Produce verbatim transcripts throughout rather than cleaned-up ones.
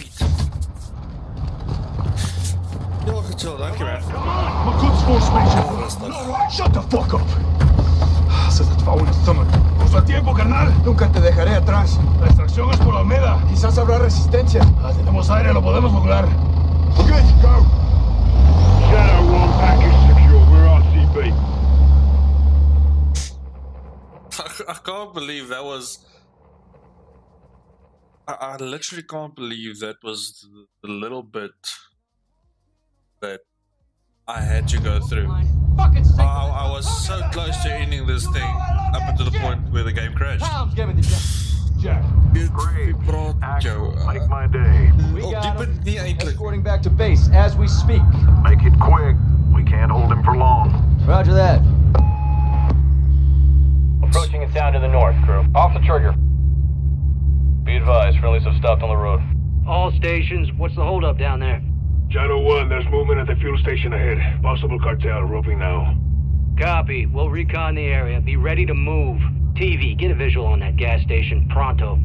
street. You look at all that crap. Come on! My goods force me. No, right, shut the fuck up. Haces el favor, stomach. Usa tiempo, carnal. Nunca te dejaré atrás. La extracción es por Olmeda. Quizás habrá resistencia. Ah, tenemos aire, lo podemos lograr. Good, go. Shadow one package secure. We're R C B. I can't believe that was... I, I literally can't believe that was the, the little bit that I had to go through. I, I was so close to ending this thing up until the point where the game crashed. Make my day. We got him. Escorting back to base as we speak. Make it quick. We can't hold him for long. Roger that. Approaching it down to the north, crew. Off the trigger. Be advised, friendlies have stopped on the road. All stations, what's the holdup down there? Shadow one, there's movement at the fuel station ahead. Possible cartel, roping now. Copy. We'll recon the area. Be ready to move. T V, get a visual on that gas station. Pronto.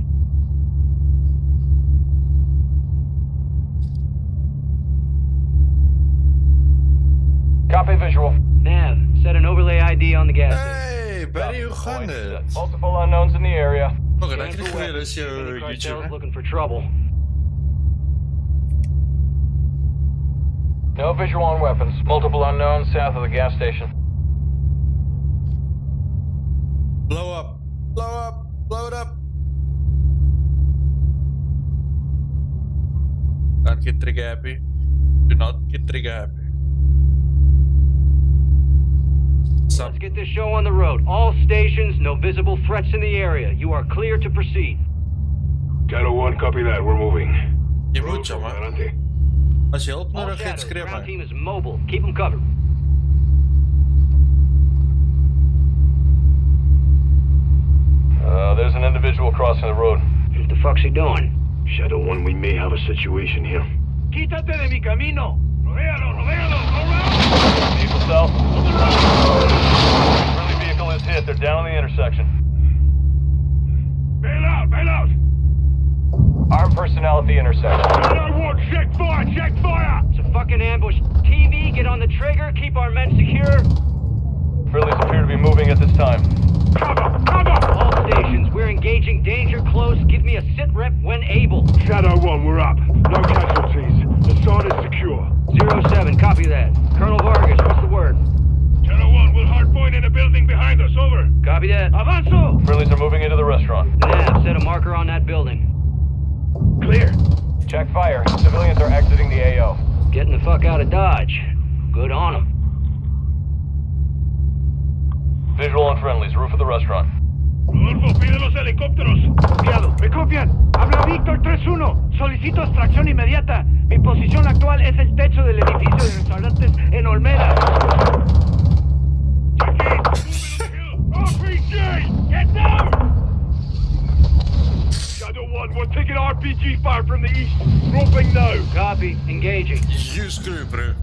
Copy visual. Nav, set an overlay I D on the gas station. Hey! Buddy, you got it. Multiple unknowns in the area. Look, I can clear this here, YouTube. Looking for trouble. No visual on weapons. Multiple unknowns south of the gas station. Blow up. Blow up. Blow it up. Don't get trigger happy. Do not get trigger happy. Let's get this show on the road. All stations, no visible threats in the area. You are clear to proceed. Shadow one, copy that. We're moving. Je moet, jongen. Als je hulp nodig hebt, schreeuw maar. Our team is mobile. Keep them covered. Uh, there's an individual crossing the road. What the fuck's he doing? Shadow one, we may have a situation here. Quítate de mi camino. Rodealo, rodealo, rodealo. Vehicle south. Friendly vehicle is hit. They're down on the intersection. Bail out, bail out. Armed personnel at the intersection. Shadow one, check fire, check fire. It's a fucking ambush. T V, get on the trigger. Keep our men secure. Friendlies appear to be moving at this time. Cover, cover. All stations, we're engaging danger close. Give me a sit rep when able. Shadow one, we're up. No casualties. The site is secure. zero seven, copy that. Colonel Vargas, what's the word? Shadow one, we'll hardpoint in a building behind us, over. Copy that. Avanzo! Friendlies are moving into the restaurant. Nav, set a marker on that building. Clear. Check fire. Civilians are exiting the A O. Getting the fuck out of Dodge. Good on them. Visual on friendlies, roof of the restaurant. Rodolfo, pide los helicópteros. Copiado. Me copian. Habla Víctor tres uno. Solicito extracción inmediata. Mi posición actual es el techo del edificio de restaurantes en Olmeda. R P G! Get down! Shadow one, we're taking R P G fire from the east. Dropping now. Copy. Engaging. You screw, bro.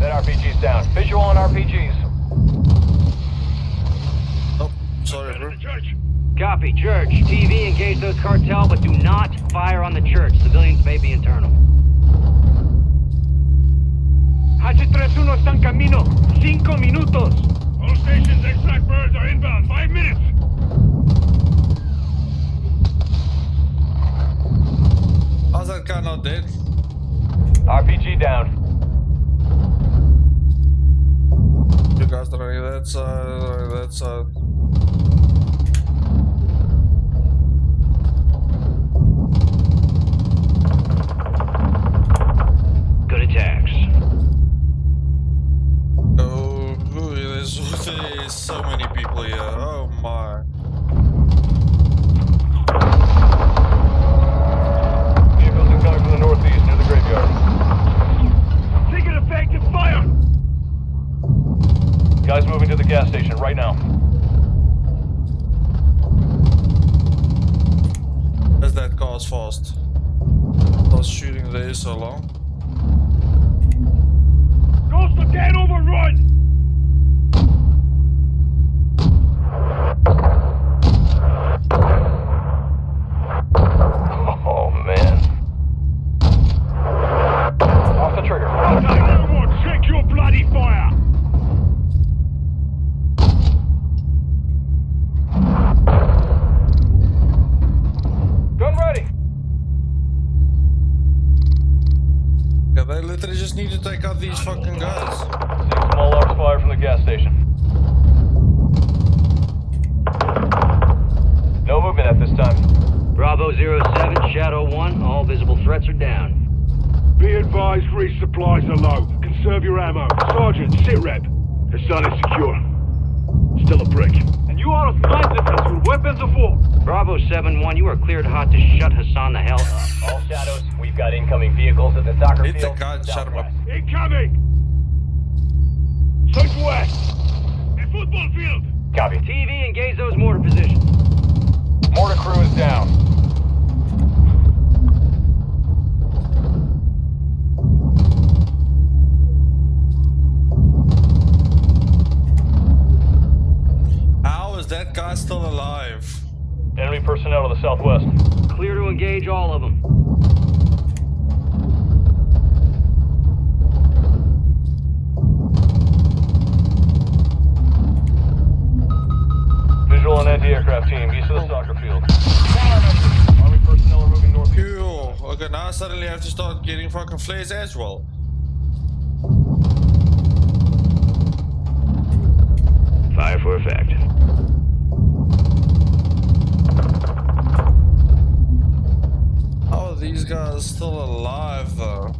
That R P G's down. Visual on R P Gs. Oh, sorry, bro. Copy, church. T V, engage those cartel, but do not fire on the church. Civilians may be internal. Hatchet three one está en camino. Cinco minutos. All stations, extract birds are inbound. Five minutes. How's that guy not dead? R P G down. You guys are on that side, that side. There's so many people here. Oh my. Vehicles incoming from the northeast near the graveyard. Take an effective fire! Guys moving to the gas station right now. As that car's fast. Was shooting there so long. Ghost the dead overrun! Oh man. just need to take out these fucking guys. Take some all arms fire from the gas station. No movement at this time. Bravo zero seven, Shadow one, all visible threats are down. Be advised, resupplies are low. Conserve your ammo. Sergeant, sit rep. Hassan is secure. Still a brick. And you are a sniper defense with weapons of war. Bravo seven one, you are cleared hot to shut Hassan the hell up. All shadows, we've got incoming vehicles at the soccer field. Hit the gun, shut him up. Incoming! Southwest! A football field! Copy. T V, engage those mortar positions. Mortar crew is down. How is that guy still alive? Enemy personnel to the southwest. Clear to engage all of them. Visual on anti-aircraft team, east of the soccer field. Army personnel are moving north. Ew, okay, now I suddenly have to start getting fucking flares as well. Fire for effect. Oh, these guys are still alive though.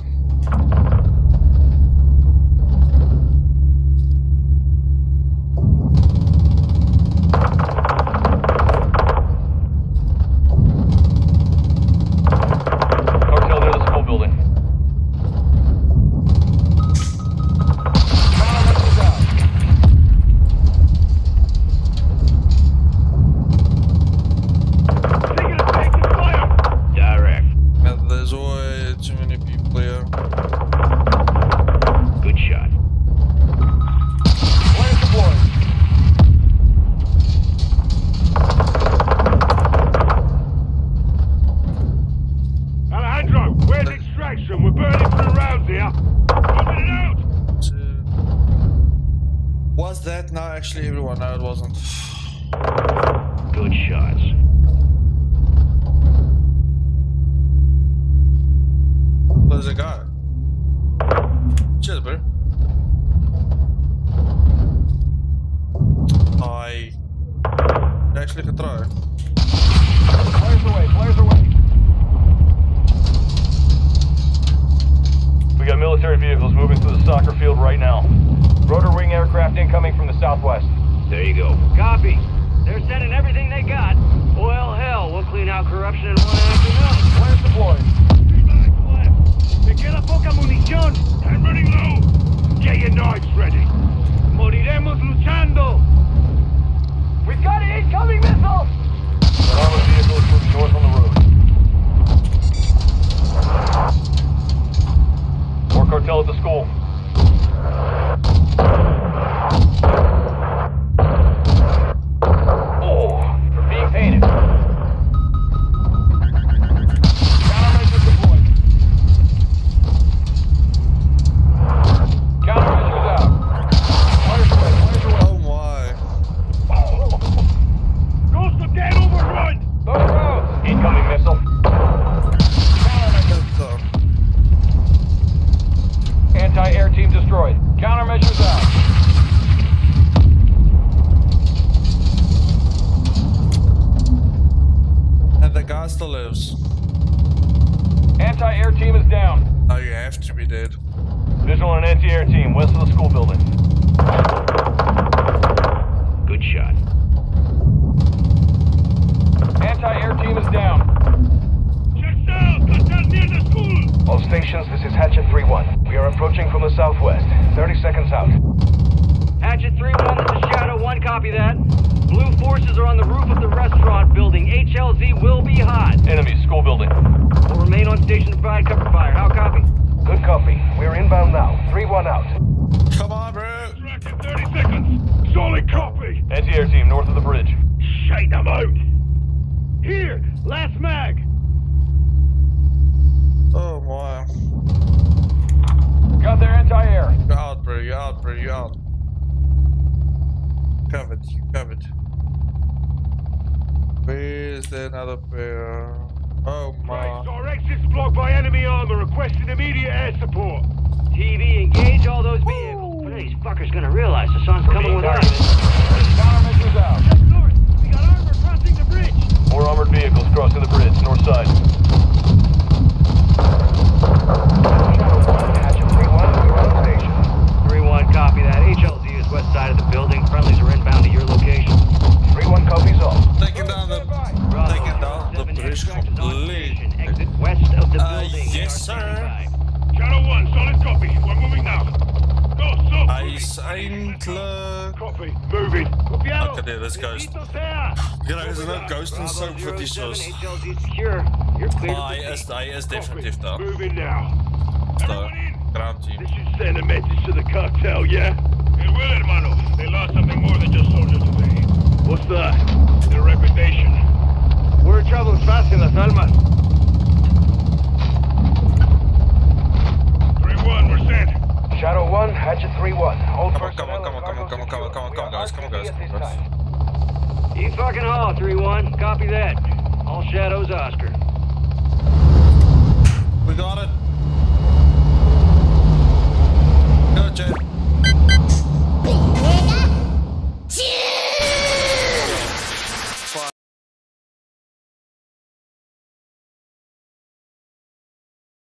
T V, engage all those vehicles. One of these fuckers gonna realize the sun's coming with us. Fire measures out. Just north. We got armor crossing the bridge. More armored vehicles crossing the bridge, north side. Shadow one, Hatchet three one, we're on station. three one, copy that. H L Z is west side of the building. Friendlies are inbound to your location. three one, copies off. Taking down the, taking down the bridge completely. Exit west of the uh, building. Yes, sir. Shadow one, solid copy. We're moving now. Go, so. Eiseinkler. Copy, moving. Okay, there, let's go. You know, there's no ghost and soap for these shows. Ah, yes, yes, definitely. Moving now. Everyone in. Ground team. This should send a message to the cartel, yeah? It will, hermano. They lost something more than just soldiers today. What's that? Their reputation. Word travels fast in Las Almas. One, we're set. Shadow one, Hatchet three one. Hold come on, come on, come on, come on, come on, come on, come on, come on, guys, come on, guys. You fucking all, three one. Copy that. All shadows, Oscar. We got it.